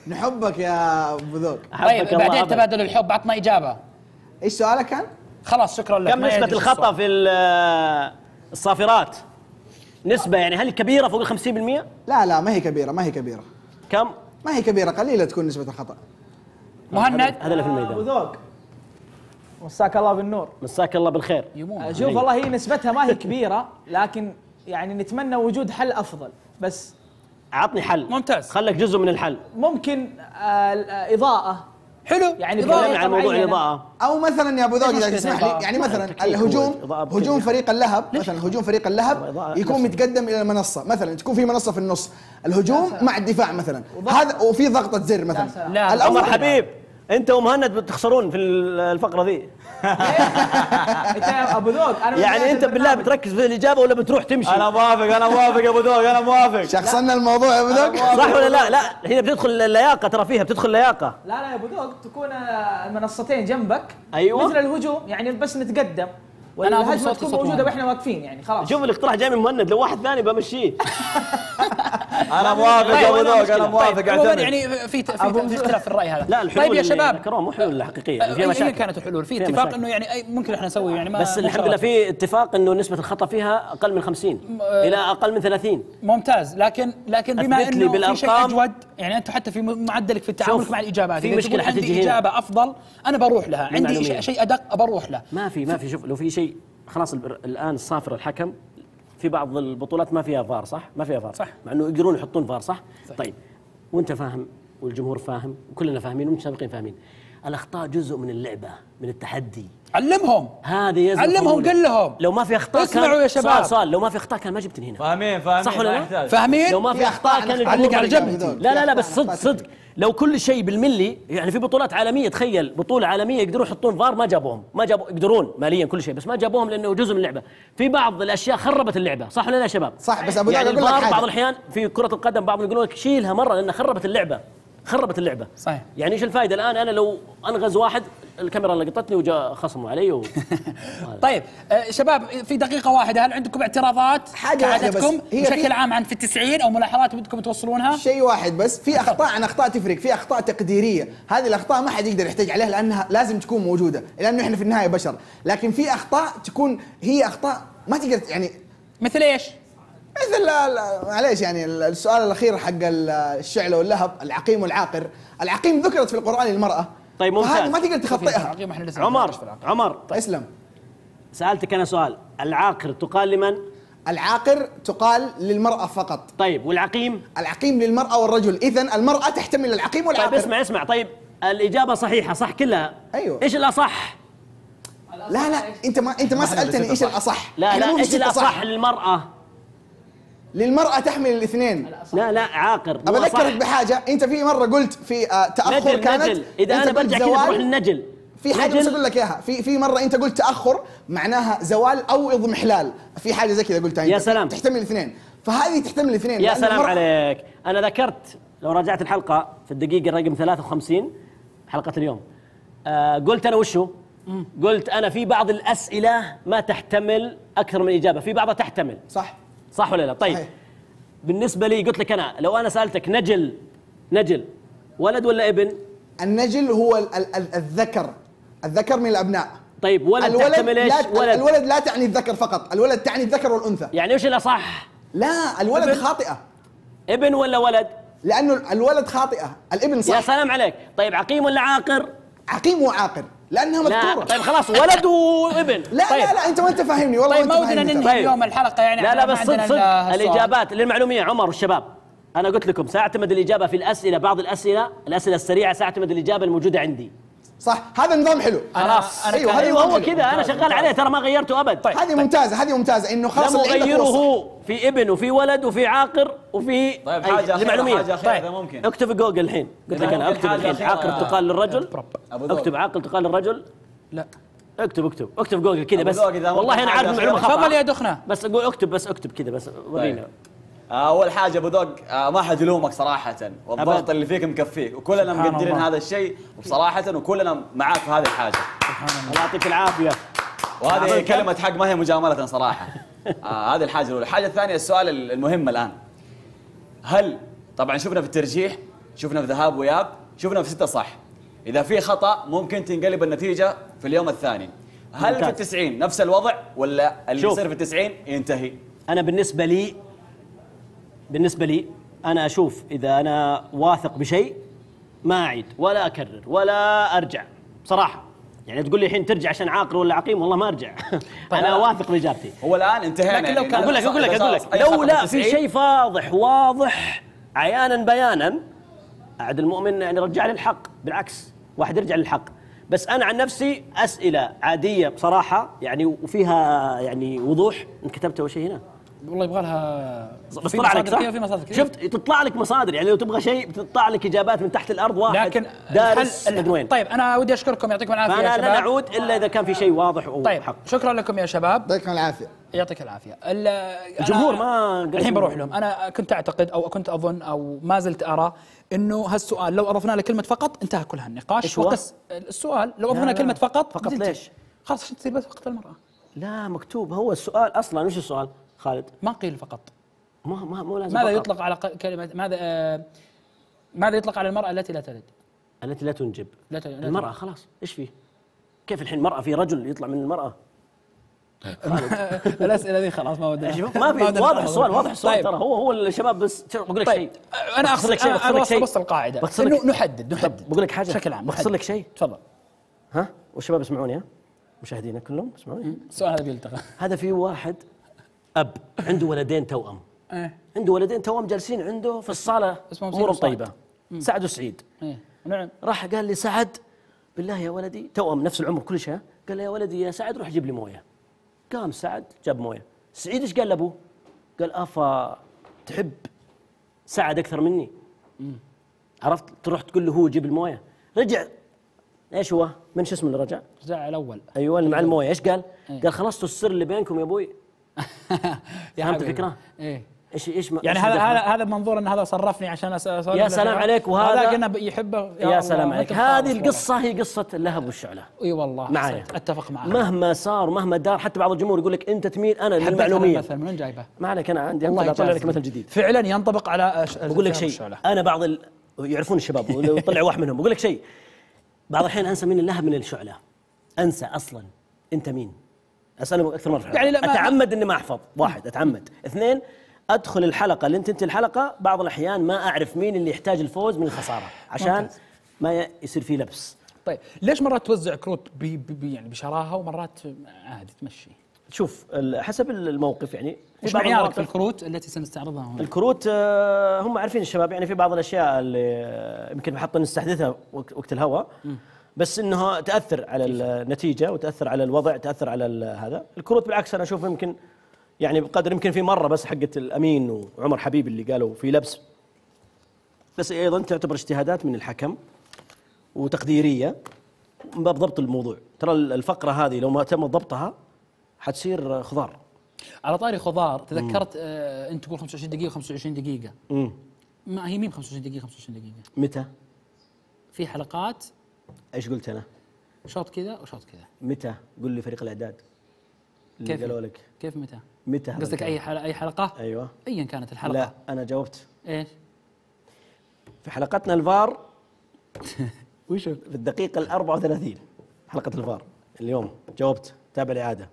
نحبك يا ابو ذوق. طيب بعدين تبادل الحب، عطنا اجابه. ايش سؤالك كان؟ خلاص شكرا لك. كم نسبه الخطا في الصافرات؟ نسبه يعني هل كبيره فوق ال خمسين بالمئة؟ لا لا، ما هي كبيره، ما هي كبيره. كم؟ ما هي كبيره، قليله تكون نسبه الخطا. مهند هذا اللي في الميدان. ابو ذوق مساك الله بالنور. مساك الله بالخير. شوف والله هي نسبتها ما هي كبيره، لكن يعني نتمنى وجود حل افضل. بس عطني حل. ممتاز، خلك جزء من الحل. ممكن اضاءه. حلو، يعني تكلمنا عن موضوع الاضاءه، او مثلا يا ابو ذوق اذا تسمح لي، يعني مثلا الهجوم، هجوم فريق اللهب مثلا، هجوم فريق اللهب يكون متقدم الى المنصه مثلا، تكون في منصه في النص، الهجوم مع الدفاع مثلا، هذا وفي ضغطه زر مثلا. الامر حبيب، انت ومهند بتخسرون في الفقره ذي. انت يا ابو ذوق، انا يعني انت بالله بتركز في الاجابه ولا بتروح تمشي؟ انا موافق، انا موافق يا ابو ذوق، انا موافق. شخصنا الموضوع يا ابو ذوق، صح ولا لا؟ لا هنا بتدخل اللياقه، ترى فيها بتدخل اللياقه. لا لا يا ابو ذوق، تكون المنصتين جنبك. ايوه مثل الهجوم، يعني بس نتقدم والهجمه تكون موجوده واحنا واقفين، يعني خلاص. شوف الاقتراح جاي من مهند، لو واحد ثاني بمشيه. انا موافق يا ابو ذوق، انا موافق. اعتقد يعني في في اختلاف في الراي هذا. لا الحلول، طيب يا شباب، مو حلول حقيقيه، يعني في مشاكل. هي كانت الحلول، في اتفاق انه يعني اي ممكن احنا نسوي يعني ما بس الحمد لله في اتفاق انه نسبه الخطا فيها اقل من خمسين م... الى اقل من ثلاثين. ممتاز، لكن لكن بما انه في شيء اجود، يعني انت حتى في معدلك في التعامل مع الاجابات، في مشكله عندي اجابه افضل انا بروح لها، عندي شيء ادق بروح له. ما في ما في شوف، لو في شيء خلاص الان صافر الحكم. في بعض البطولات ما فيها فار، صح؟ ما فيها فار، صح، مع انه يقدرون يحطون فار، صح؟ صح. طيب وانت فاهم والجمهور فاهم وكلنا فاهمين والمتسابقين فاهمين، الاخطاء جزء من اللعبه، من التحدي. علمهم هذه، علمهم، قل لهم لو ما في اخطاء. اسمعوا يا شباب، صار صار لو ما في اخطاء كان ما جبتني هنا. فاهمين فاهمين، صح ولا لا؟ فاهمين، لو ما في اخطاء كان الجمهور على جنب. لا لا لا بس صدق صدق، لو كل شيء بالملي، يعني في بطولات عالميه، تخيل بطوله عالميه يقدرون يحطون فار ما جابوهم، ما جابوا، يقدرون ماليا كل شيء بس ما جابوهم لانه جزء من اللعبه. في بعض الاشياء خربت اللعبه، صح ولا لا يا شباب؟ صح، بس ابو ذر يقول لك بعض الاحيان في كره القدم بعضهم يقولون لك شيلها مره لانها خربت اللعبه، خربت اللعبه. صحيح، يعني ايش الفائده الان انا لو انغز واحد الكاميرا لقطتني وجاء خصمه علي و... طيب شباب في دقيقه واحده، هل عندكم اعتراضات كعادتكم بشكل عام عن في التسعين او ملاحظات بدكم توصلونها؟ شيء واحد بس، في اخطاء عن اخطاء تفرق، في اخطاء تقديريه، هذه الاخطاء ما حد يقدر يحتاج عليها لانها لازم تكون موجوده لانه احنا في النهايه بشر، لكن في اخطاء تكون هي اخطاء ما تقدر، يعني مثل ايش؟ مثل معليش يعني السؤال الاخير حق الشعله واللهب، العقيم والعاقر. العقيم ذكرت في القران المراه، طيب ممتاز، هذه ما تقدر تخطئها. عمر عمر اسلم، سالتك انا سؤال، العاقر تقال لمن؟ العاقر تقال للمراه فقط. طيب والعقيم؟ العقيم للمراه والرجل، اذا المراه تحتمل العقيم والعاقر. طيب اسمع اسمع، طيب الاجابه صحيحه صح كلها؟ ايوه، ايش الاصح؟ لا لا انت ما انت ما سالتني ايش الاصح. لا لا، ايش الاصح للمراه؟ للمرأة تحمل الاثنين. لا لا عاقر. أبى أذكرك بحاجة، أنت في مرة قلت في تأخر نجل كانت نجل. إذا أنا برجع كذا بروح للنجل. في حاجة بس أقول لك إياها، في في مرة أنت قلت تأخر معناها زوال أو اضمحلال، في حاجة زي كذا قلتها. يا سلام، تحتمل الاثنين، فهذه تحتمل الاثنين. يا سلام عليك، أنا ذكرت لو راجعت الحلقة في الدقيقة رقم ثلاثة وخمسين حلقة اليوم، آه قلت أنا وشو؟ مم. قلت أنا في بعض الأسئلة ما تحتمل أكثر من إجابة، في بعضها تحتمل. صح صح ولا لا؟ طيب صحيح. بالنسبة لي قلت لك أنا لو أنا سألتك نجل، نجل ولد ولا ابن؟ النجل هو ال ال ال الذكر، الذكر من الأبناء. طيب ولد، الولد تحتمل ايش؟ ولد. الولد لا تعني الذكر فقط، الولد تعني الذكر والأنثى. يعني وش الأصح؟ لا الولد ابن. خاطئة. ابن ولا ولد؟ لأنه الولد خاطئة، الابن صح. يا سلام عليك، طيب عقيم ولا عاقر؟ عقيم وعاقر لانها مذكوره. طيب خلاص ولد وابن. لا طيب. لا لا انت ما انت فاهمني والله. طيب ما ودنا ننهي اليوم الحلقه يعني. لا لا بس صدق صدق الاجابات للمعلوميه عمر والشباب، انا قلت لكم ساعتمد الاجابه في الاسئله، بعض الاسئله الاسئله السريعه ساعتمد الاجابه الموجوده عندي. صح، هذا نظام حلو. خلاص ايوه هذا أيوه هو كذا، انا شغال عليه ترى ما غيرته ابد. طيب هذه ممتازه، هذه ممتازه انه خلاص غيره في ابن وفي ولد وفي عاقر وفي. طيب حاجه للمعلوميه، طيب ممكن اكتب جوجل الحين، قلت لك انا اكتب الحين عاقر تقال للرجل، اكتب عاقل تقال للرجل. لا اكتب اكتب اكتب جوجل كذا بس، والله انا عارف المعلومه خطا. تفضل يا دخنه، بس اقول اكتب، بس اكتب كذا بس ورينا. اول حاجه ابو ذوق، ما حد يلومك صراحه، والضغط اللي فيك مكفيك، وكلنا مقدرين هذا الشيء وبصراحه، وكلنا معاك في هذه الحاجه. سبحان الله. الله يعطيك العافيه. وهذه كلمه حق ما هي مجامله صراحه. آه هذه الحاجه الاولى. الحاجه الثانيه السؤال المهم الان، هل طبعا شفنا في الترجيح، شفنا في ذهاب وياب، شفنا في ستة صح، اذا في خطا ممكن تنقلب النتيجه في اليوم الثاني، هل ممكن في التسعين نفس الوضع ولا اللي يصير في التسعين ينتهي؟ انا بالنسبه لي بالنسبه لي انا اشوف اذا انا واثق بشيء ما اعيد ولا اكرر ولا ارجع بصراحه. يعني تقول لي الحين ترجع عشان عاقل ولا عقيم، والله ما ارجع. انا واثق باجابتي. هو الان انتهينا. لكن لو كان اقول لك اقول لك اقول لك لو لا في شيء فاضح واضح عيانا بيانا، عاد المؤمن يعني رجع للحق، بالعكس واحد يرجع للحق. بس انا عن نفسي اسئله عاديه بصراحه يعني وفيها يعني وضوح، انكتبتها اول شيء هنا والله يبغى لها، بس طلع لك صح؟ شفت تطلع لك مصادر، يعني لو تبغى شيء بتطلع لك اجابات من تحت الارض، واحد لكن دارس ادوين. طيب انا ودي اشكركم، يعطيكم العافيه يا شباب. انا لا نعود الا اذا كان في شيء واضح او طيب حق. شكرا لكم يا شباب، يعطيكم العافيه. يعطيك العافيه. الجمهور ما الحين بروح لهم. انا كنت اعتقد او كنت اظن او ما زلت ارى انه هالسؤال لو اضفنا له كلمه فقط انتهى كل هالنقاش. وقس السؤال لو اضفنا كلمه فقط فقط ليش؟ خلاص عشان تصير بس فقط المراه. لا مكتوب هو السؤال اصلا. وش السؤال؟ خالد ما قيل فقط، ما ما مو لازم. ماذا فقط يطلق على كلمه ماذا؟ آه ماذا يطلق على المراه التي لا تلد؟ التي لا تنجب. لا تلد المراه خلاص. ايش فيه؟ كيف الحين المراه في رجل يطلع من المراه؟ الاسئله ذي خلاص ما ودنا. ما في واضح السؤال، واضح السؤال. ترى هو هو الشباب بس بقول لك شيء. انا اخسر شيء، انا بوصل القاعده انه نحدد نحدد بقول لك حاجه بشكل عام. بخسر لك شيء تفضل. ها والشباب يسمعوني، ها مشاهدينا كلهم يسمعوني. السؤال هذا بيلتقى. هذا في واحد اب عنده ولدين توأم، ايه عنده ولدين توأم جالسين عنده في الصاله امورهم طيبه. سعد وسعيد. ايه نعم. راح قال لي سعد بالله يا ولدي، توأم نفس العمر كل شيء، قال له يا ولدي يا سعد روح جيب لي مويه. قام سعد جاب مويه. سعيد ايش قال لابوه؟ قال افا تحب سعد اكثر مني؟ مم. عرفت؟ تروح تقول له هو جيب المويه. رجع ايش هو؟ من شو اسمه اللي رجع؟ رجع الاول. ايوه اللي مع المويه ايش قال؟ ايه. قال خلصت السر اللي بينكم يا ابوي. فهمت الفكره؟ ايه ايش ايش يعني هذا هذا هذا منظور ان هذا صرفني عشان أصرف. يا سلام عليك. وهذا قلنا يحبه يا, يا سلام عليك. هذه القصه هي قصه اللهب والشعله. اي والله معايا اتفق معك. مهما صار مهما دار، حتى بعض الجمهور يقول لك انت تميل انا للمعلوميه. مثلا من وين جايبه؟ ما عليك انا عندي والله اطلع لك مثل جديد فعلا ينطبق على. بقول لك شيء، انا بعض ال... يعرفون الشباب ويطلع واحد منهم. بقول لك شيء، بعض الحين انسى مين اللهب من الشعله، انسى اصلا انت مين. اساله اكثر مره يعني اتعمد اني ما احفظ. واحد اتعمد، اثنين ادخل الحلقه اللي تنتهي الحلقه بعض الاحيان ما اعرف مين اللي يحتاج الفوز من الخساره عشان ما يصير فيه لبس. طيب ليش مرات توزع كروت بي بي يعني بشراهه ومرات عادي تمشي؟ شوف حسب الموقف. يعني ايش معيارك في الكروت التي سنستعرضها هنا؟ الكروت هم عارفين الشباب يعني في بعض الاشياء اللي يمكن حتى نستحدثها وقت الهواء، بس انها تاثر على النتيجه وتاثر على الوضع، تاثر على هذا. الكروت بالعكس انا اشوف يمكن يعني بقدر يمكن في مره بس حقت الامين وعمر حبيب اللي قالوا في لبس، بس ايضا تعتبر اجتهادات من الحكم وتقديريه من باب ضبط الموضوع. ترى الفقره هذه لو ما تم ضبطها حتصير خضار. على طاري خضار تذكرت آه انت تقول خمسة وعشرين دقيقه خمسة وعشرين دقيقه. امم ما هي مين خمسة وعشرين دقيقه خمسة وعشرين دقيقه؟ متى؟ في حلقات ايش قلت انا؟ شوط كذا وشوط كذا. متى؟ قول لي فريق الاعداد اللي قالوا لك. كيف متى؟ متى قصدك؟ اي حلقه اي حلقه؟ ايوه ايا كانت الحلقه. لا انا جاوبت. ايش؟ في حلقتنا الفار. وش في الدقيقه ال أربعة وثلاثين حلقه الفار اليوم جاوبت. تابع الاعاده.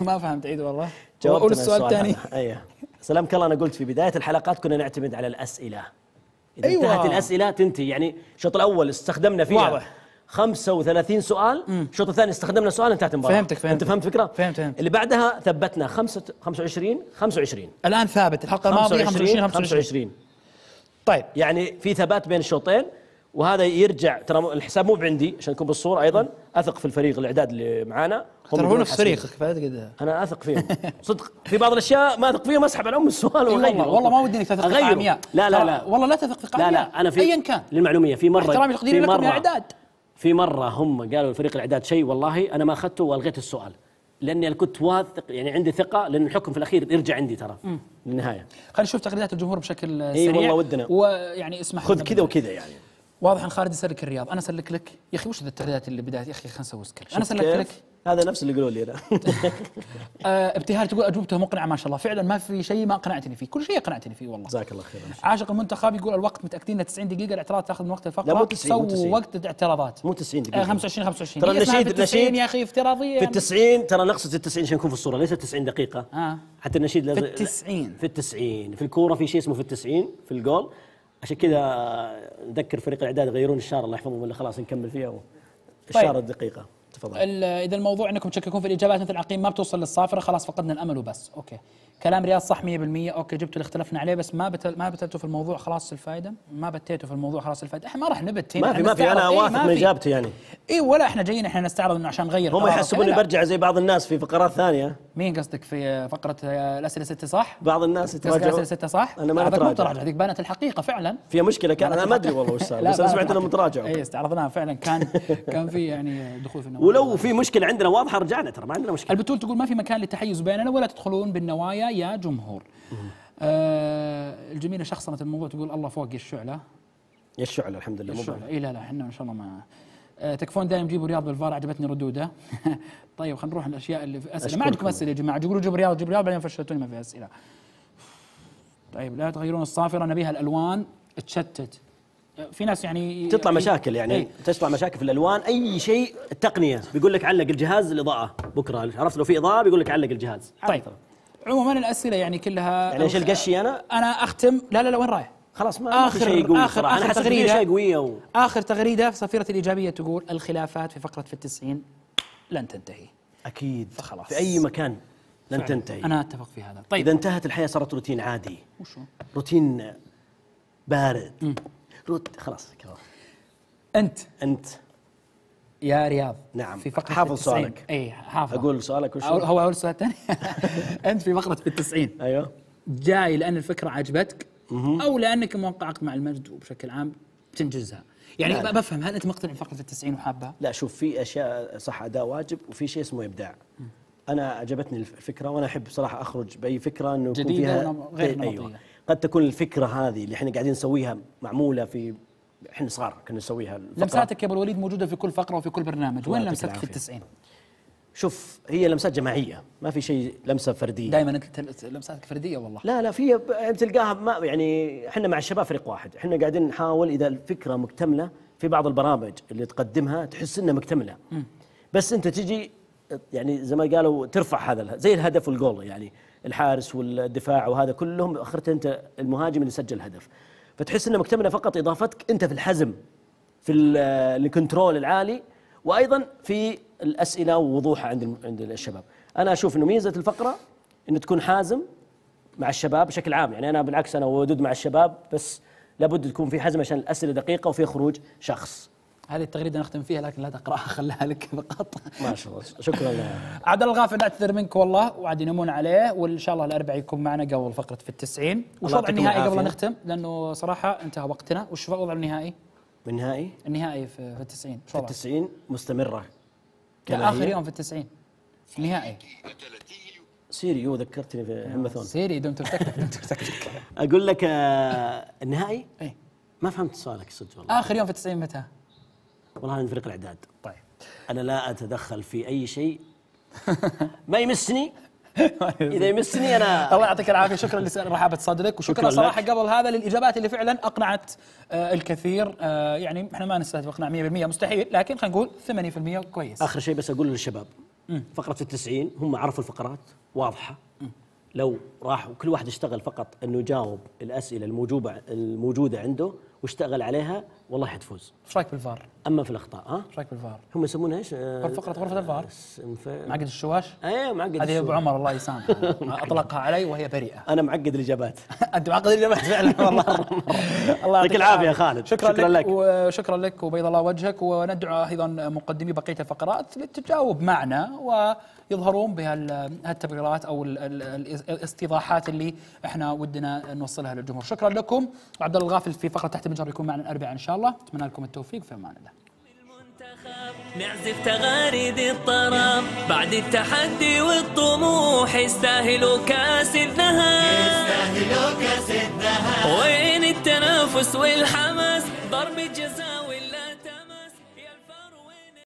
ما فهمت عيد والله. جاوبت. قول السؤال الثاني. ايوه سلامك الله. انا قلت في بدايه الحلقات كنا نعتمد على الاسئله. اذا أيوة. انتهت الاسئله تنتهي. يعني الشوط الاول استخدمنا فيها واضح خمسة وثلاثين سؤال، الشوط الثاني استخدمنا سؤال انتهت المباراه. فهمتك فهمت. انت فهمت الفكره؟ فهمت فهمت. اللي بعدها ثبتنا خمسة وعشرين خمسة وعشرين. الان ثابت الحلقه الماضيه خمسة وعشرين خمسة وعشرين. طيب يعني في ثبات بين الشوطين، وهذا يرجع. ترى الحساب مو بعندي عشان يكون بالصوره ايضا. اثق في الفريق الاعداد اللي معانا، ترى هو نفس فريقك كذا. انا اثق فيهم صدق. في بعض الاشياء ما اثق فيهم، اسحب على ام السؤال واغيره. والله ما ودي انك تثق في عمياء. لا لا لا والله لا تثق في عمياء. لا لا انا في ايا كان للمعلوميه في مره احترامي وتقديري لكم يا اعداد. في مرة هم قالوا لفريق الإعداد شيء والله أنا ما أخذته وألغيت السؤال، لأني أنا كنت واثق يعني عندي ثقة، لأن الحكم في الأخير يرجع عندي ترى للنهاية. خلينا نشوف تغريدات الجمهور بشكل سريع. إي والله ودنا. ويعني اسمح خذ كذا وكذا يعني. واضح ان خالد يسلك الرياض، انا اسلك لك يا اخي. وش ذا التعديلات اللي بدات يا اخي؟ خلينا نسوي سكيل. انا اسلك لك، هذا نفس اللي قالوا لي انا. ابتهال تقول اجوبته مقنعه ما شاء الله، فعلا ما في شيء ما قنعتني فيه، كل شيء قنعتني فيه والله. جزاك الله خير. عاشق المنتخب يقول الوقت متاكدين تسعين دقيقه، الاعتراض تاخذ من وقت الفقره، تسوي وقت الاعتراضات مو تسعين دقيقه، خمسة وعشرين خمسة وعشرين. ترى النشيد النشيد يا اخي افتراضيه في التسعين، ترى نقصد التسعين عشان نكون في الصوره، ليس تسعين دقيقه. آه. حتى النشيد في التسعين، في التسعين في الكوره في شيء اسمه في التسعين في الجول، عشان كذا نذكر فريق الاعداد يغيرون الشاره الله يحفظهم، ولا خلاص نكمل فيها الشاره الدقيقه. تفضل. اذا الموضوع انكم تشككون في الاجابات مثل عقيم ما بتوصل للصافره، خلاص فقدنا الامل وبس. اوكي كلام رياض صح مية بالمية. اوكي جبتوا اللي اختلفنا عليه، بس ما بتل ما بتلتوا في الموضوع خلاص الفائده، ما بتيتوا في الموضوع خلاص الفائده. احنا ما راح نبت هنا، ما في ما في انا واثق من اجابتي يعني. اي ولا احنا جايين احنا نستعرض انه عشان نغير، هم يحسبوني برجع زي بعض الناس في فقرات ثانيه. مين قصدك في فقره الاسئله ستة صح؟ بعض الناس يتراجعون الاسئله ستة صح؟ انا ما اتراجع، هذيك بانت الحقيقه فعلا فيها مشكله. كان انا ما ادري والله وش صار، بس انا سمعت انهم تراجعوا. اي استعرضناها فعلا، كان كان في يعني دخول في النوايا، ولو في مشكله عندنا واضحه رجعنا، ترى ما عندنا مشكله. البتول تقول ما في مكان للتحيز بيننا ولا تدخلون بالنوايا يا جمهور. آه الجميله شخصنت الموضوع، تقول الله فوق يا الشعله يا الشعله. الحمد لله الشعله. اي لا لا احنا ان شاء الله ما آه تكفون دائما جيبوا رياض بالفار، عجبتني ردوده. طيب خلينا نروح الاشياء اللي في اسئله. ما عندكم اسئله يا جماعه، تقولوا جيب رياض جيب رياض بعدين فشلتوني ما في اسئله. طيب لا تغيرون الصافره نبيها الالوان تشتت، في ناس يعني تطلع مشاكل يعني ايه؟ تطلع مشاكل في الالوان. اي شيء التقنيه بيقول لك علق الجهاز الاضاءه بكره، عرفت لو في اضاءه بيقول لك علق الجهاز. طيب عموما الاسئله يعني كلها يعني ايش القشي. انا انا اختم. لا لا لا وين رايح؟ خلاص ما اخر شيء يقول اخر انا حاسس في شيء قويه و... اخر تغريده في صفيره الايجابيه تقول الخلافات في فقره في التسعين لن تنتهي اكيد، فخلاص في اي مكان لن فعلا. تنتهي. انا اتفق في هذا. طيب اذا انتهت الحياه صارت روتين عادي، وشو روتين بارد. م. خلاص كذا. انت انت يا رياض نعم في فقره حافظ سؤالك. اي حافظ. اقول سؤالك وش هو؟ اول سؤال ثاني. انت في فقره في التسعين ايوه جاي لان الفكره عجبتك او لانك موقعك مع المجد وبشكل عام بتنجزها يعني؟ لا بفهم. هل انت مقتنع بفقره في التسعين وحابها؟ لا شوف، في اشياء صح اداء واجب، وفي شيء اسمه ابداع. م. انا عجبتني الفكره، وانا احب بصراحه اخرج باي فكره انه يكون فيها غير نمطيه. أيوة. قد تكون الفكره هذه اللي احنا قاعدين نسويها معموله في احنا صغار كنا نسويها. لمساتك يا ابو الوليد موجوده في كل فقره وفي كل برنامج، وين لمساتك في التسعين؟ شوف هي لمسات جماعيه، ما في شيء لمسه فرديه. دائما انت لمساتك فرديه والله. لا لا في تلقاها ما يعني احنا مع الشباب فريق واحد، احنا قاعدين نحاول اذا الفكره مكتمله في بعض البرامج اللي تقدمها تحس انها مكتمله. م. بس انت تجي يعني زي ما قالوا ترفع هذا زي الهدف والجول يعني الحارس والدفاع وهذا كلهم اخرته انت المهاجم اللي سجل هدف، فتحس انه مكتمله فقط اضافتك انت في الحزم في الكنترول العالي، وايضا في الاسئله ووضوحها عند عند الشباب. انا اشوف انه ميزه الفقره انه تكون حازم مع الشباب بشكل عام، يعني انا بالعكس انا ودود مع الشباب، بس لابد تكون في حزم عشان الاسئله دقيقه وفي خروج شخص. هذه التغريده نختم فيها لكن لا تقراها، خليها لك فقط. ما شاء الله شكرا لك. عبد الله الغافر نعتذر منك والله، وعاد ينامون عليه، وان شاء الله الاربعاء يكون معنا قبل فقره في التسعين. وش وضع النهائي قبل نختم؟ لانه صراحه انتهى وقتنا. وش وضع النهائي؟ النهائي؟ النهائي في التسعين. في التسعين مستمره كاخر يوم في التسعين النهائي. سيريو ذكرتني في هماثون. سيري دم ترتكتك دم ترتكتك. اقول لك النهائي؟ اي ما فهمت سؤالك صدق والله. اخر يوم في التسعين متى؟ والله انا فريق الاعداد. طيب انا لا اتدخل في اي شيء ما يمسني، اذا يمسني انا. الله يعطيك العافيه، شكرا لرحابه صدرك، وشكرا صراحه قبل هذا للاجابات اللي فعلا اقنعت آه الكثير. آه يعني احنا ما نستهدف اقناع مية بالمية مستحيل، لكن خلينا نقول ثمانين بالمية كويس. اخر شيء بس اقول للشباب فقره التسعين هم عرفوا الفقرات واضحه، لو راحوا كل واحد اشتغل فقط انه يجاوب الاسئله الموجوده الموجوده عنده واشتغل عليها والله حتفوز. ايش رايك بالفار؟ اما في الاخطاء ها؟ ايش رايك بالفار؟ هم يسمونها ايش؟ فقره غرفه الفار. معقد الشواش؟ ايوه معقد الشواش. هذه ابو عمر الله يسامحه اطلقها علي وهي بريئه. انا معقد الاجابات. انت معقد الاجابات فعلا والله. الله يعطيك العافيه يا خالد. شكرا, شكرا لك. لك وشكرا لك وبيض الله وجهك، وندعو ايضا مقدمي بقيه الفقرات لتجاوب معنا ويظهرون بهالتبريرات او الاستيضاحات اللي احنا ودنا نوصلها للجمهور. شكرا لكم. وعبد الله الغافل في فقره تحت المجرى يكون معنا الاربعاء ان شاء الله، اتمنى لكم التوفيق في امان الله. نعزف تغاريد الطرب بعد التحدي والطموح، يستاهلوا كاس الذهب يستاهلوا كاس الذهب، وين التنافس والحماس.